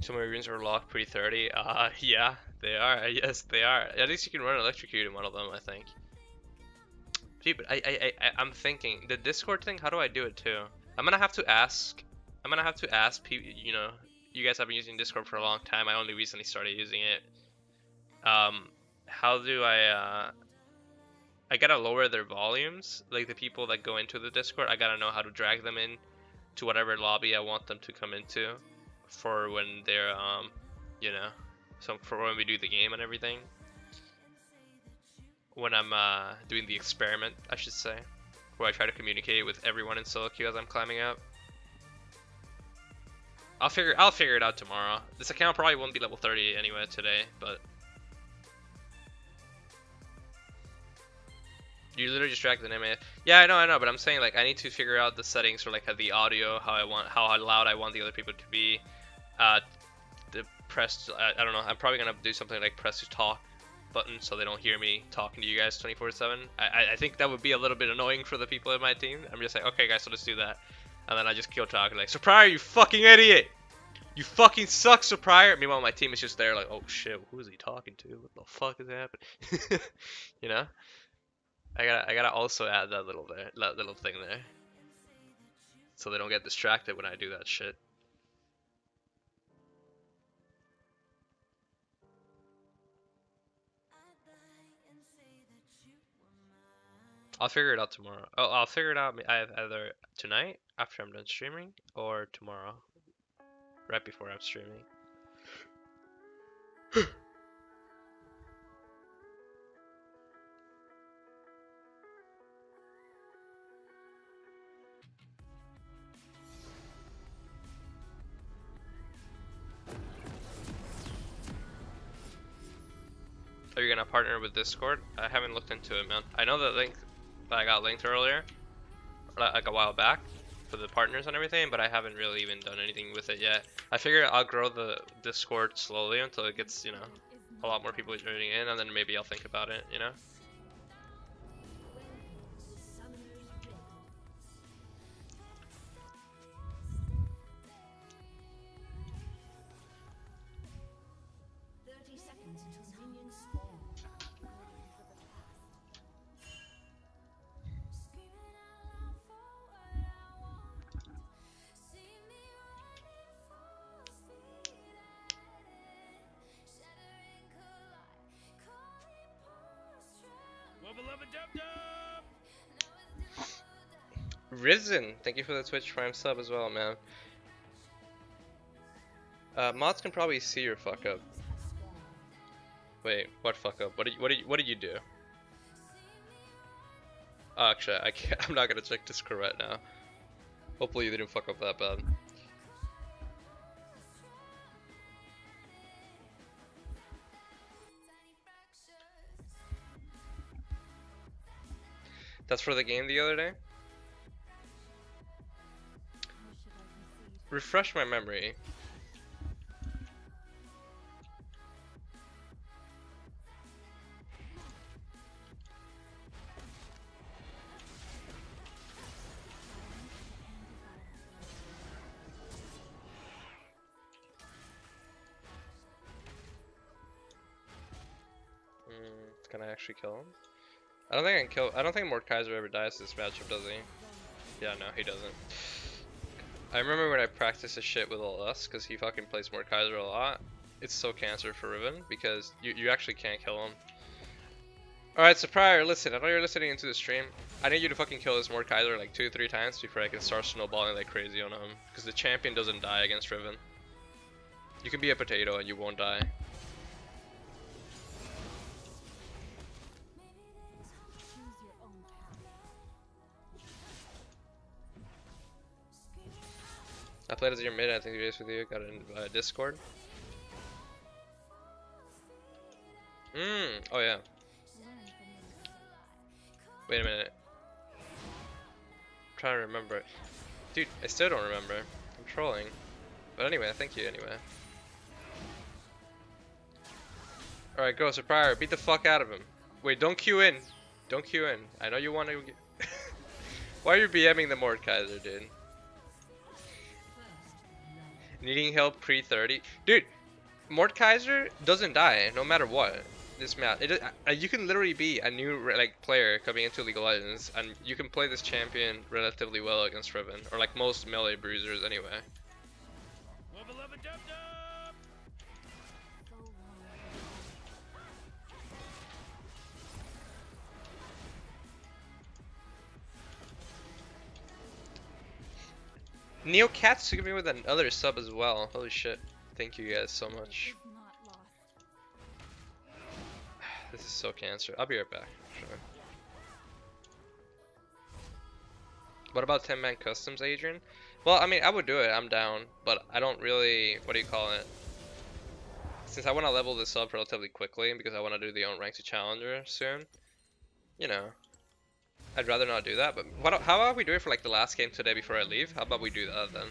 So my runes are locked pre-30. Yeah, they are. Yes, they are. At least you can run electrocute in one of them, I think. Gee, but I'm thinking the Discord thing. How do I do it too? I'm gonna have to ask people. You know, you guys have been using Discord for a long time. I only recently started using it. How do I gotta lower their volumes, like the people that go into the Discord. I gotta know how to drag them in to whatever lobby I want them to come into for when they're, you know, so for when we do the game and everything. When I'm doing the experiment, I should say, where I try to communicate with everyone in solo queue as I'm climbing up. I'll figure it out tomorrow. This account probably won't be level 30 anyway today, but. You literally just drag the name in. Yeah, I know, but I'm saying, like, I need to figure out the settings for, like, the audio, how loud I want the other people to be. The press, I don't know, I'm probably gonna do something like press to talk button so they don't hear me talking to you guys 24/7. I think that would be a little bit annoying for the people in my team. I'm just like, okay guys, so let's do that. And then I just kill talking, like, Supriar, you fucking idiot! You fucking suck, Supriar! Meanwhile, my team is just there like, oh shit, who is he talking to? What the fuck is happening? You know? I gotta also add that little thing there, so they don't get distracted when I do that shit. I'll figure it out tomorrow. Oh, I'll figure it out either tonight after I'm done streaming, or tomorrow, right before I'm streaming. Are you gonna partner with Discord? I haven't looked into it, man. I know the link that I got linked earlier, like a while back, for the partners and everything, but I haven't really even done anything with it yet. I figure I'll grow the Discord slowly until it gets, you know, a lot more people joining in, and then maybe I'll think about it, you know? Riven, thank you for the Twitch Prime sub as well, man. Mods can probably see your fuck up. Wait, what fuck up? What did you do? Oh, actually, I can't. I'm not gonna check Discord right now. Hopefully, you didn't fuck up that bad. That's for the game the other day. Refresh my memory. Can I actually kill him? I don't think I can kill. I don't think Mordekaiser ever dies this matchup, does he? Yeah, no, he doesn't. I remember when I practiced this shit with LS, because he fucking plays Mordekaiser a lot. It's so cancer for Riven, because you actually can't kill him. Alright, Supriar, listen, I know you're listening into the stream. I need you to fucking kill this Mordekaiser like 2-3 times before I can start snowballing like crazy on him. Because the champion doesn't die against Riven. You can be a potato and you won't die. I played as your mid, I think it is with you, got in Discord. Oh yeah. Wait a minute. I'm trying to remember. Dude, I still don't remember. I'm trolling. But anyway, thank you anyway. Alright, go Supriar, beat the fuck out of him. Wait, don't queue in. Don't queue in. I know you want to get... Why are you BMing the Mordekaiser, dude? Needing help pre-30. Dude, Mordekaiser doesn't die no matter what. This map, it you can literally be a new like player coming into League of Legends, and you can play this champion relatively well against Riven, or like most melee bruisers anyway. Neocats took me with another sub as well. Holy shit! Thank you guys so much. This is so cancer. I'll be right back. Sure. What about 10-man customs, Adrian? Well, I mean, I would do it. I'm down, but I don't really. What do you call it? Since I want to level this up relatively quickly, because I want to do the own rank to challenger soon. You know, I'd rather not do that. But what? How about we do it for like the last game today before I leave? How about we do that then?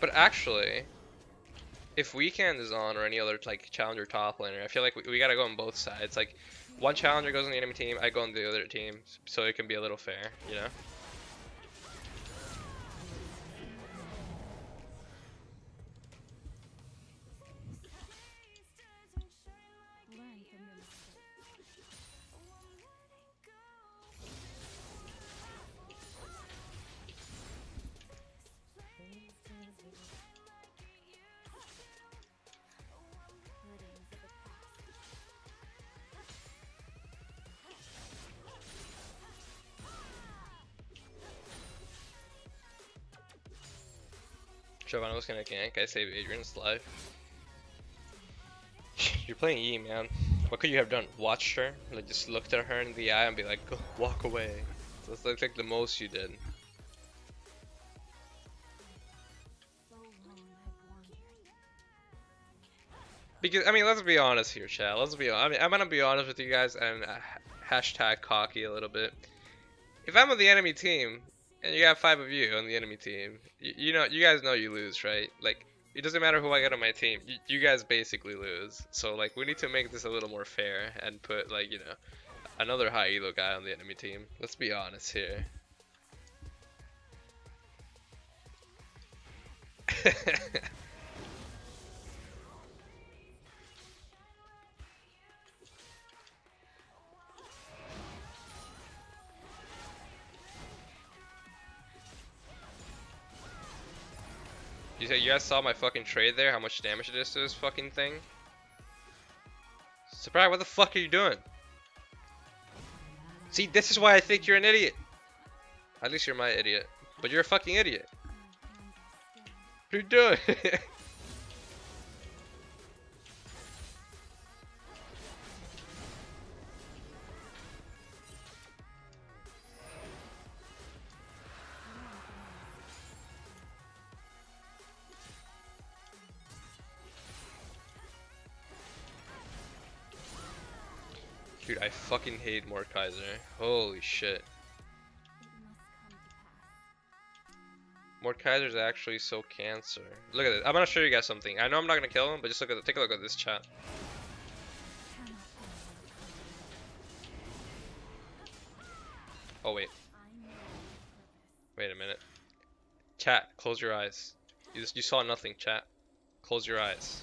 But actually, if Weekend is on or any other like challenger top laner, I feel like we gotta go on both sides. Like, one challenger goes on the enemy team, I go on the other team, so it can be a little fair, you know? Shyvana was gonna gank, I saved Adrian's life. You're playing E, man. What could you have done? Watched her? Like, just looked at her in the eye and be like, go, walk away. That's like the most you did. Because, I mean, let's be honest here, chat. Let's be honest. I mean, I'm gonna be honest with you guys and hashtag cocky a little bit. If I'm on the enemy team, and you got 5 of you on the enemy team, you know, you guys know you lose, right? Like, it doesn't matter who I got on my team, you guys basically lose. So like, we need to make this a little more fair and put like, you know, another high elo guy on the enemy team. Let's be honest here. You guys saw my fucking trade there, how much damage it is to this fucking thing? Supriar, what the fuck are you doing? See, this is why I think you're an idiot. At least you're my idiot. But you're a fucking idiot. What are you doing? Dude, I fucking hate Mordekaiser. Holy shit. Mordekaiser's actually so cancer. Look at this. I'm gonna show you guys something. I know I'm not gonna kill him, but just look at the, take a look at this chat. Oh wait. Wait a minute. Chat, close your eyes. You saw nothing, chat. Close your eyes.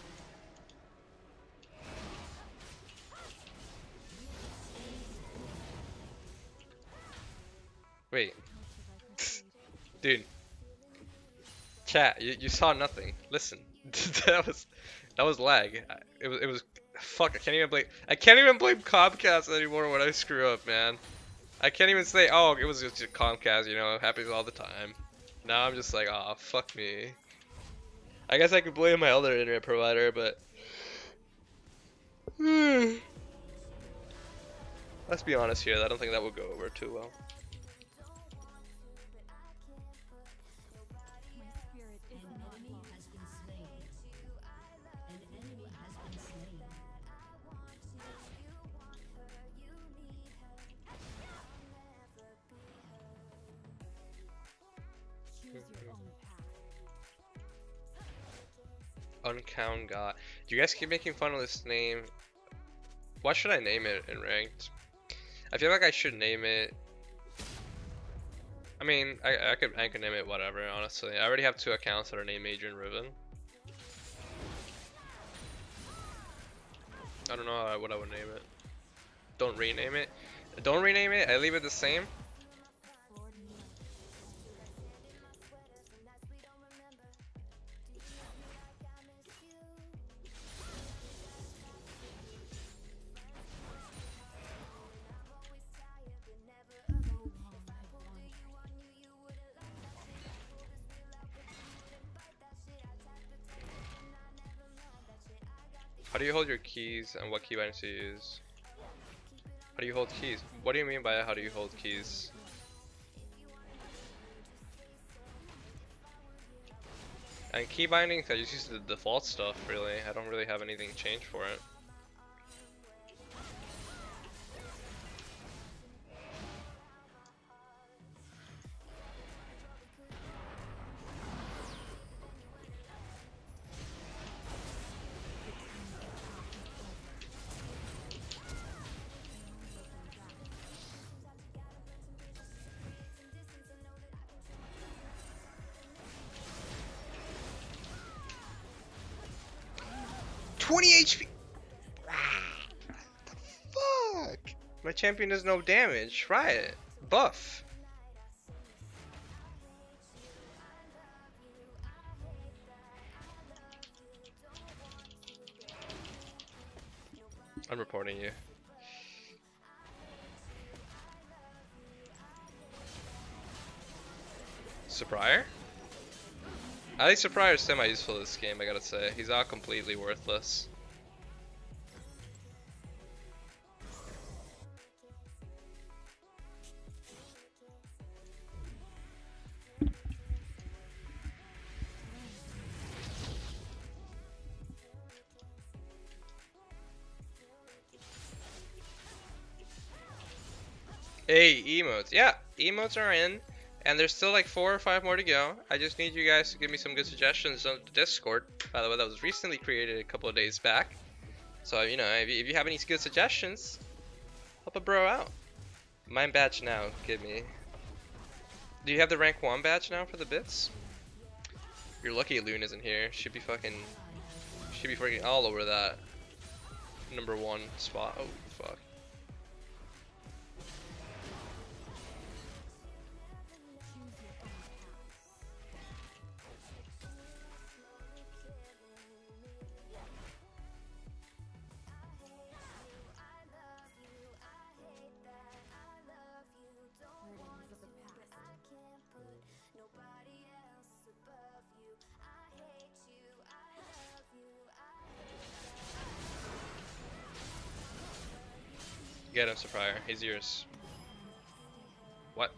Wait, dude, chat, you saw nothing. Listen, that was lag. It was fuck. I can't even blame Comcast anymore when I screw up, man. I can't even say, oh, it was just Comcast. You know, it happens all the time. Now I'm just like, oh, fuck me. I guess I could blame my other internet provider, but let's be honest here. I don't think that will go over too well. Uncount God. Do you guys keep making fun of this name? What should I name it in ranked? I feel like I should name it I mean, I could name it whatever, honestly. I already have two accounts that are named Adrian Riven. I don't know how what I would name it. Don't rename it. Don't rename it. I leave it the same. How do you hold your keys and what key bindings do you use? How do you hold keys? What do you mean by how do you hold keys? And key bindings, I just use the default stuff really. I don't really have anything changed for it. Champion does no damage. Try it. Buff. I'm reporting you. Supriar? I think Supriar is semi-useful this game, I gotta say. He's not completely worthless. Hey, emotes. Yeah, emotes are in, and there's still like 4 or 5 more to go. I just need you guys to give me some good suggestions on the Discord. By the way, that was recently created a couple of days back. So, you know, if you have any good suggestions, help a bro out. Mine badge now, give me. Do you have the rank 1 badge now for the bits? You're lucky Loon isn't here. Should be fucking all over that number 1 spot. Oh, fuck. Get him, Supriar. He's yours. What?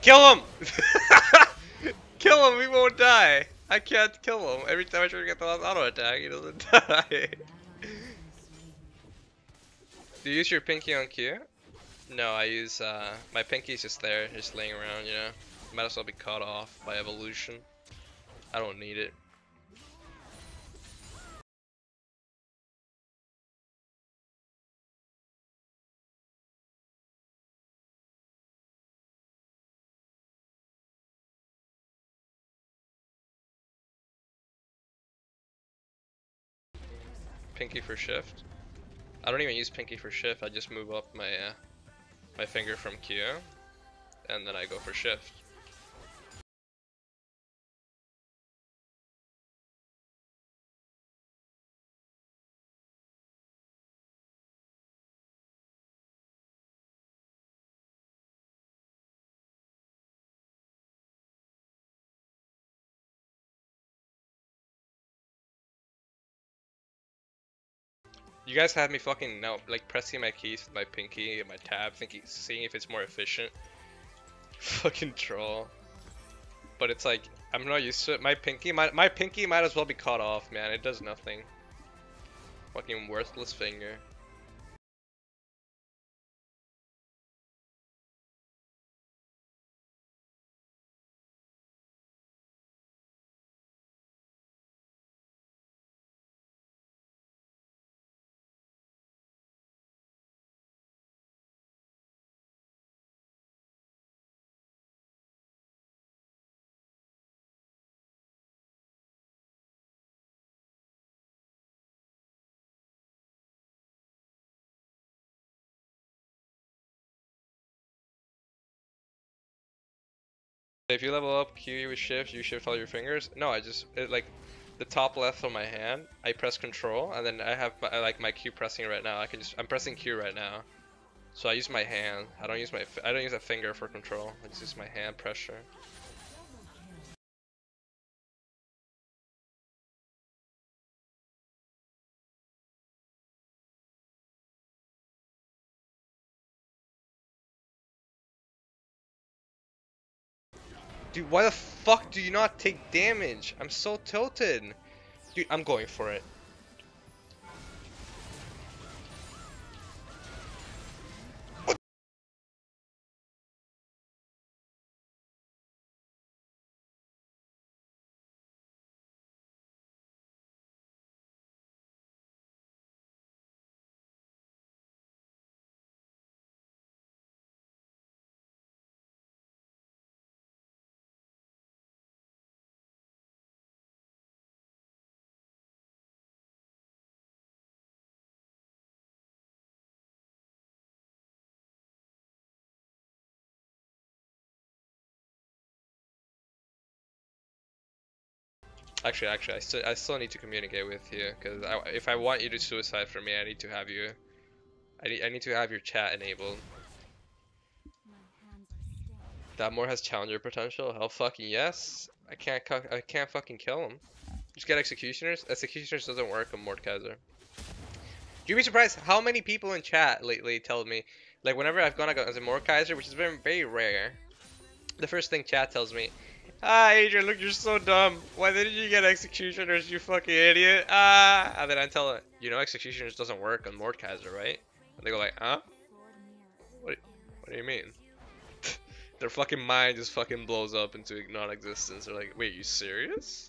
Kill him! Kill him, we won't die. I can't kill him. Every time I try to get the last auto attack, he doesn't die. Do you use your pinky on Q? No, I use, my pinky's just there, just laying around, you know? Might as well be cut off by evolution. I don't need it. Pinky for shift. I don't even use pinky for shift. I just move up my my finger from Q, and then I go for shift. You guys had me fucking no, like pressing my keys with my pinky and my tab, thinking, seeing if it's more efficient. Fucking troll. But it's like, I'm not used to it. My pinky might as well be cut off, man. It does nothing. Fucking worthless finger. If you level up, Q with shift, you shift all your fingers. No, I just, like, the top left of my hand, I press control, and then I have, my Q pressing right now. I can just, I'm pressing Q right now. So I use my hand. I don't use a finger for control. I just use my hand pressure. Dude, why the fuck do you not take damage? I'm so tilted. Dude, I'm going for it. Actually, I still need to communicate with you, because if I want you to suicide for me, I need to have you. I need to have your chat enabled. That Mord has challenger potential. Hell fucking yes! I can't fucking kill him. Just get executioners. Executioners doesn't work on Mordekaiser. You'd be surprised how many people in chat lately tell me, like, whenever I've gone as a Mordekaiser, which is very very rare, the first thing chat tells me. Ah, Adrian, look, you're so dumb. Why didn't you get Executioners, you fucking idiot? Ah! And then I tell them, you know, Executioners doesn't work on Mordekaiser, right? And they go like, huh? What do you mean? Their fucking mind just fucking blows up into non-existence. They're like, wait, you serious?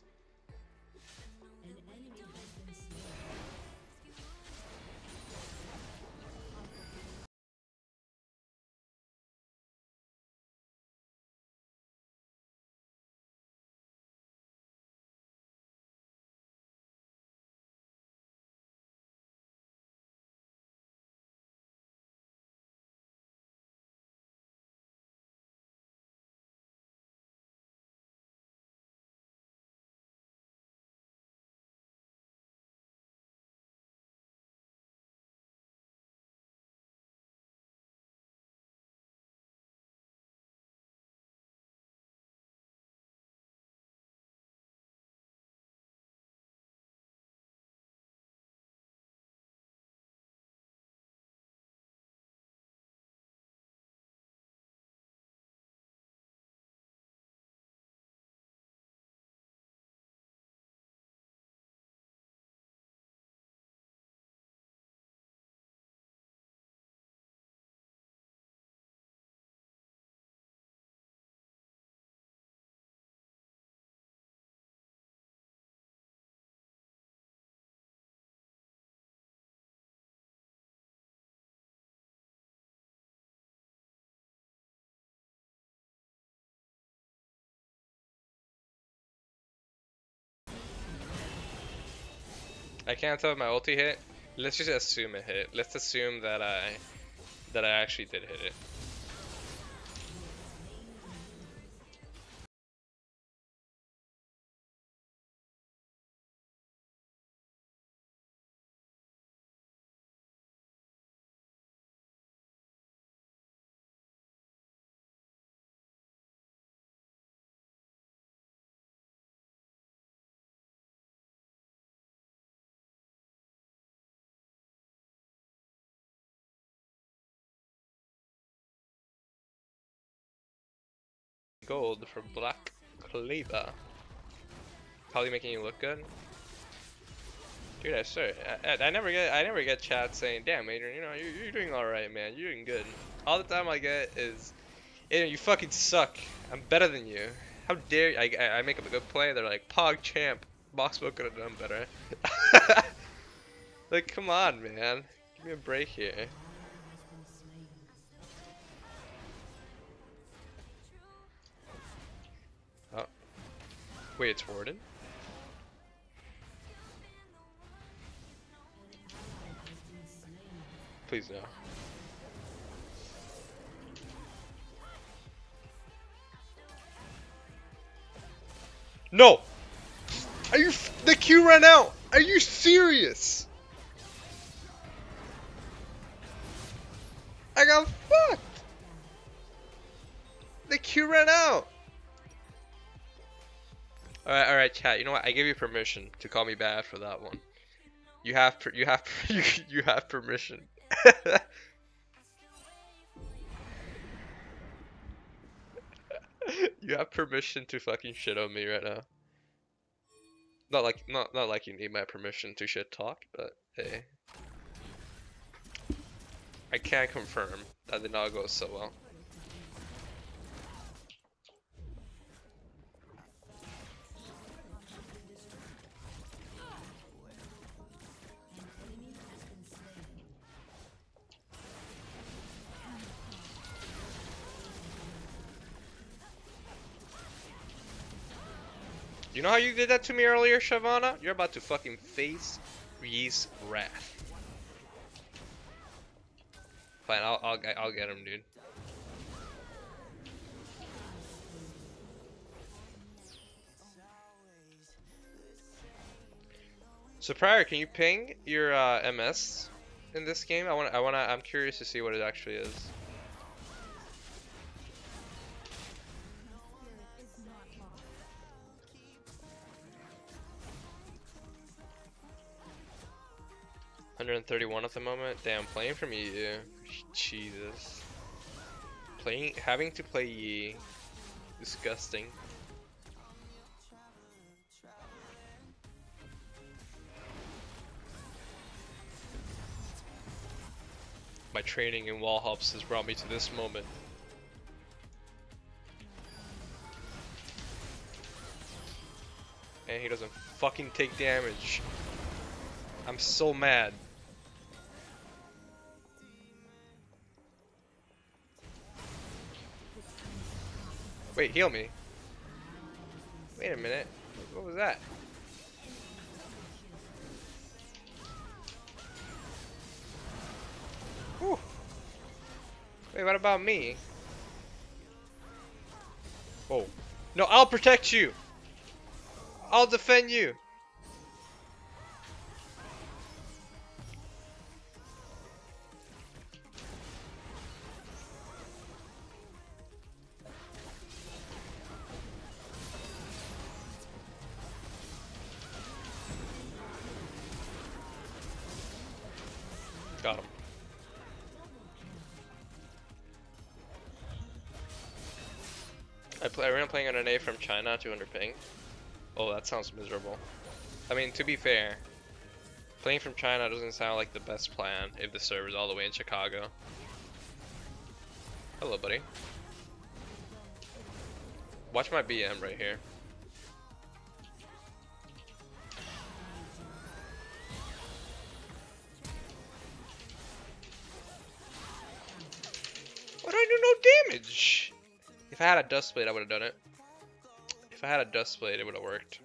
I can't tell if my ulti hit. Let's just assume it hit. Let's assume that I actually did hit it. Gold for Black Cleaver. Probably making you look good, dude. I never get chat saying, "Damn, Adrian, you know you're doing all right, man. You're doing good." All the time I get is, "Adrian, you fucking suck. I'm better than you. How dare you?" I make up a good play. They're like, "Pog champ, BoxBox could have done better." Like, come on, man. Give me a break here. Wait, it's Warden? Please no. No! Are you the Q ran out? Are you serious? I got fucked! The Q ran out! Alright, chat, you know what? I give you permission to call me bad for that one. You have permission. You have permission to fucking shit on me right now. Not like you need my permission to shit talk, but hey. I can confirm that did not go so well. You know how you did that to me earlier, Shyvana? You're about to fucking face Ree's wrath. Fine, I'll get him, dude. So Prior, can you ping your MS in this game? I'm curious to see what it actually is. At the moment. Damn, playing from EU. Jesus. Having to play EU. Disgusting. My training in wall hops has brought me to this moment. And he doesn't fucking take damage. I'm so mad. Wait, heal me. Wait a minute. What was that? Whew. Wait, what about me? Oh. No, I'll protect you. I'll defend you. Playing on an A from China, 200 ping. Oh, that sounds miserable. I mean, to be fair, playing from China doesn't sound like the best plan if the server's all the way in Chicago. Hello, buddy. Watch my BM right here. Why do I do no damage? If I had a dust blade, I would have done it. If I had a dust blade, it would have worked.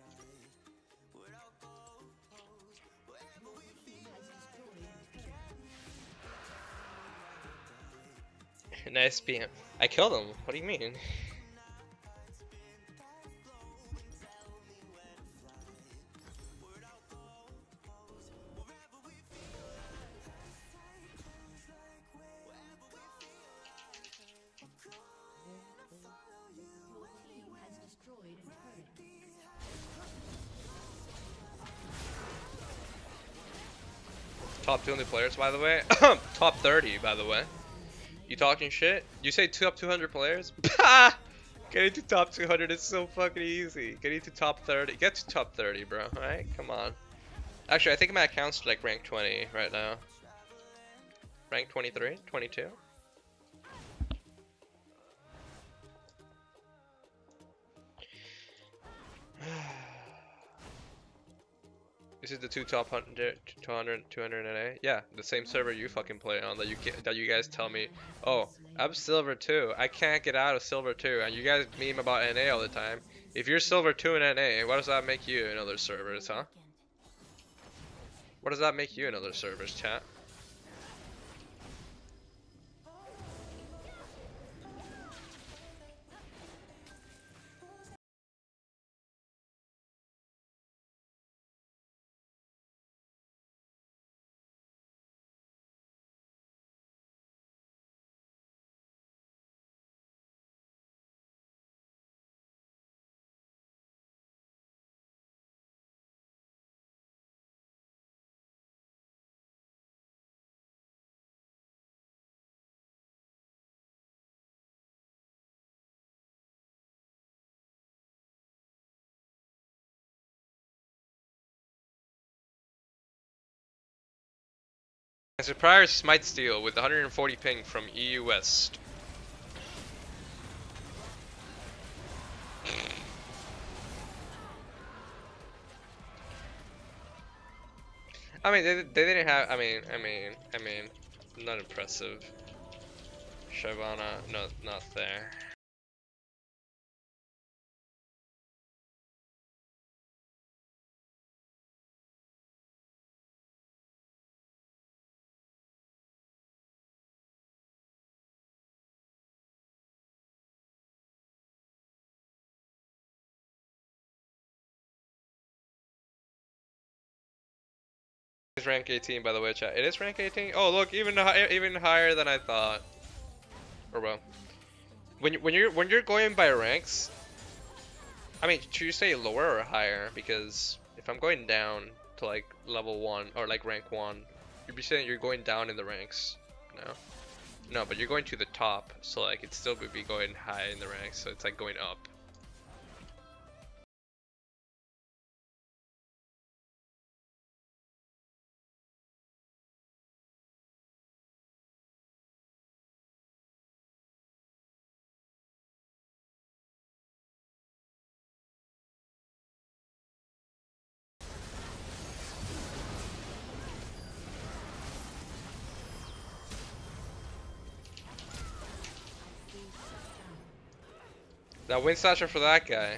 Nice BM. I killed him. What do you mean? Top 200 players, by the way. Top 30, by the way. You talking shit? You say top 200 players? Getting to top 200 is so fucking easy. Getting to top 30. Get to top 30, bro. All right? Come on. Actually, I think my account's like rank 20 right now. Rank 23? 22? This is the two top 100, 200 and A. Yeah, the same server you fucking play on that you guys tell me, oh, I'm silver 2. I can't get out of silver 2. And you guys meme about NA all the time. If you're silver 2 in NA, what does that make you in other servers, huh? What does that make you in other servers, chat? Supriar Smite Steal with 140 ping from EU West. I mean, they didn't have. I mean, not impressive. Shyvana, no, not there. It's rank 18, by the way, chat. It is rank 18. Oh, look, even higher than I thought. Or well, when you're going by ranks, I mean, should you say lower or higher? Because if I'm going down to like level 1 or like rank 1, you'd be saying you're going down in the ranks. No, no, but you're going to the top, so like it still would be going high in the ranks. So it's like going up. That win slasher for that guy.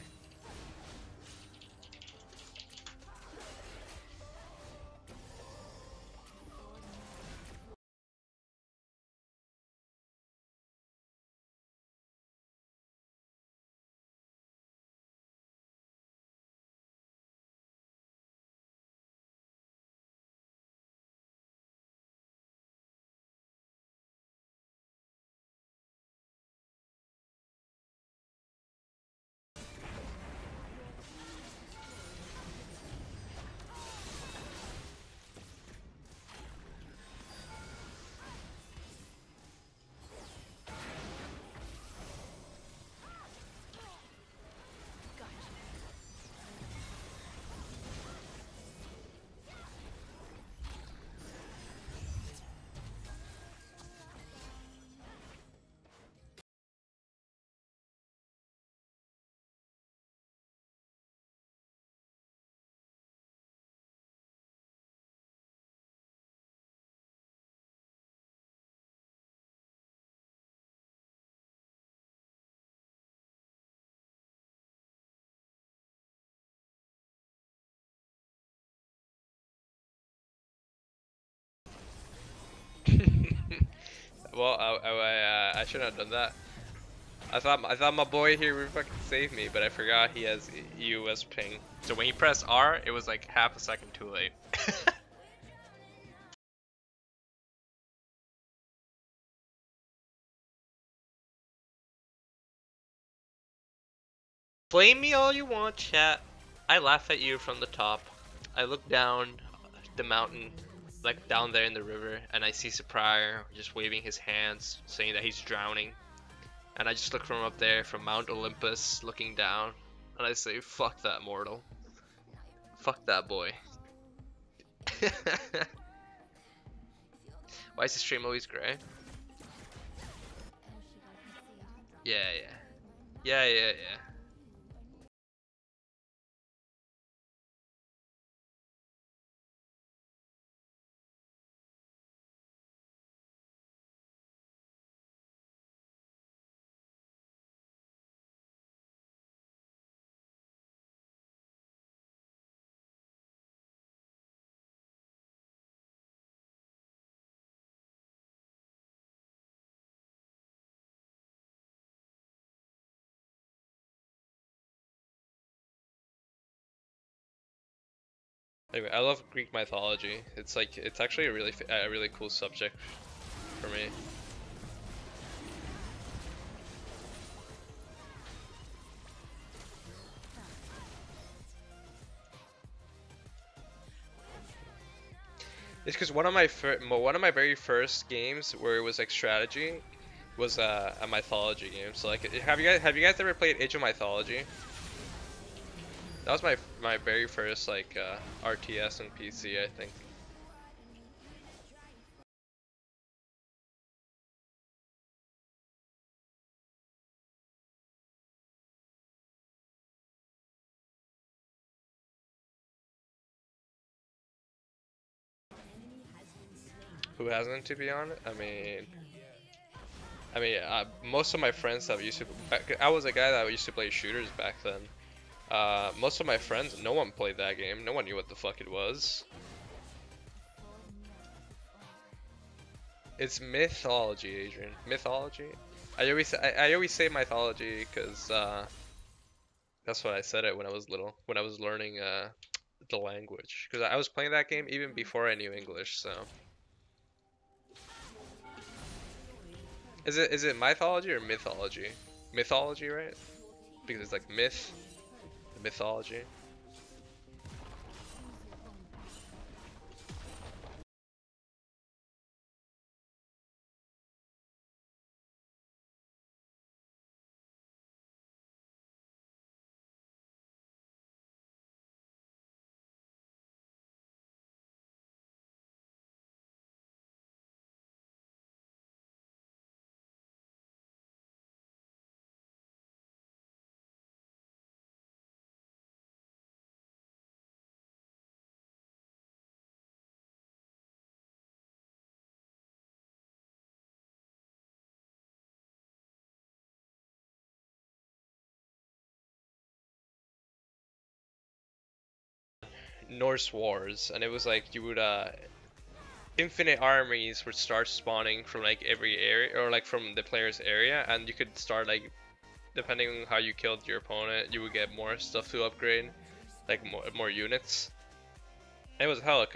Well, I shouldn't have done that. I thought my boy here would fucking save me, but I forgot he has EUS ping. So when he pressed R, it was like half a second too late. Blame me all you want, chat. I laugh at you from the top. I look down the mountain. Like down there in the river, and I see Supriar just waving his hands saying that he's drowning, and I just look from up there from Mount Olympus looking down, and I say, fuck that mortal, fuck that boy. Why is the stream always gray? Yeah. Anyway, I love Greek mythology. It's like, it's actually a really cool subject for me. It's because one of my very first games where it was like strategy was a mythology game. So like, have you guys ever played Age of Mythology? That was my very first like RTS on PC, I think. who hasn't, to be honest. I mean, most of my friends that used to, I was a guy that used to play shooters back then. Most of my friends, no one played that game. No one knew what the fuck it was. It's mythology, Adrian. Mythology. I always say mythology because that's what I said it when I was little. When I was learning the language, because I was playing that game even before I knew English. So. Is it mythology or mythology? Mythology, right? Because it's like myth, mythology. Norse wars, and it was like you would infinite armies would start spawning from like every area, or like from the player's area, and you could start like, depending on how you killed your opponent, you would get more stuff to upgrade, like more units. It was hella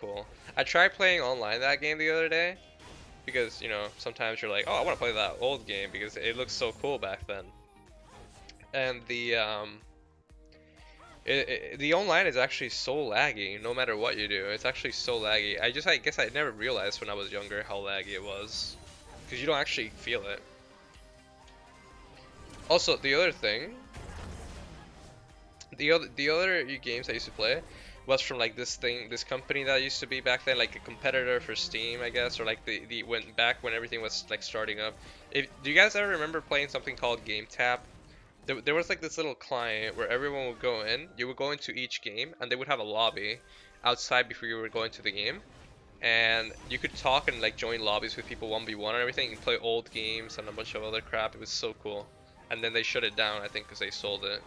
cool. I tried playing online that game the other day because, you know, sometimes you're like, oh, I want to play that old game because it looks so cool back then, and the online is actually so laggy, no matter what you do. It's actually so laggy. I guess I never realized when I was younger how laggy it was, because you don't actually feel it. Also, the other thing, the other games I used to play was from like this company that used to be back then, like a competitor for Steam, I guess, or like the went back when everything was like starting up. Do you guys ever remember playing something called GameTap? There was like this little client where everyone would go in, you would go into each game, and they would have a lobby outside before you were going to the game, and you could talk and like join lobbies with people 1v1 and everything, and play old games and a bunch of other crap. It was so cool, and then they shut it down, I think, because they sold it.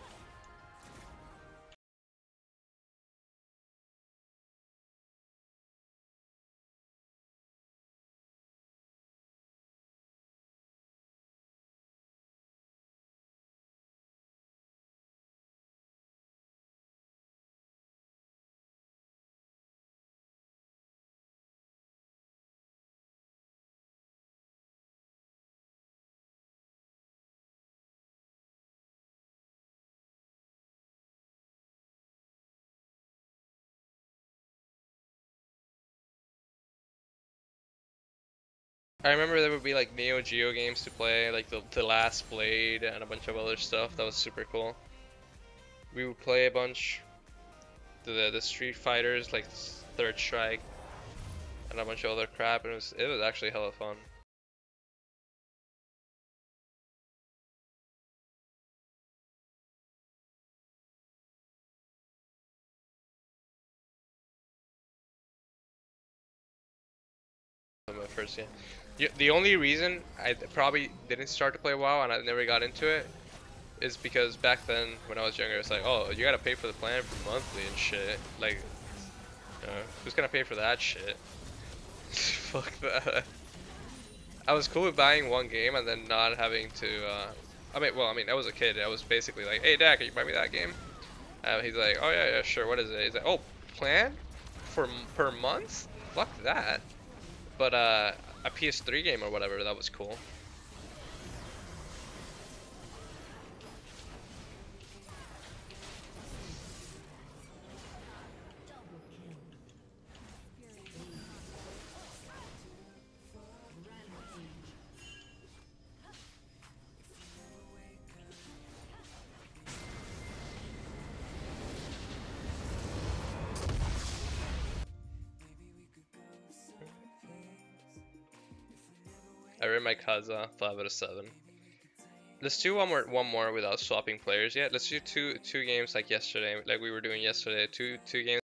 I remember there would be like Neo Geo games to play, like the Last Blade and a bunch of other stuff that was super cool. We would play a bunch, the Street Fighters, like Third Strike, and a bunch of other crap, and it was actually hella fun. My first game. The only reason I probably didn't start to play WoW and I never got into it is because back then when I was younger, it's like, oh, you gotta pay for the plan for monthly and shit. Like, you know, who's gonna pay for that shit? Fuck that. I was cool with buying one game and then not having to. I mean, I was a kid. I was basically like, hey, Dad, can you buy me that game? He's like, oh yeah, yeah, sure. What is it? He's like, oh, plan for per month? Fuck that. But a PS3 game or whatever, that was cool. I read my Kaza 5 out of 7. Let's do one more without swapping players yet. Let's do two games like yesterday, like we were doing yesterday. Two games.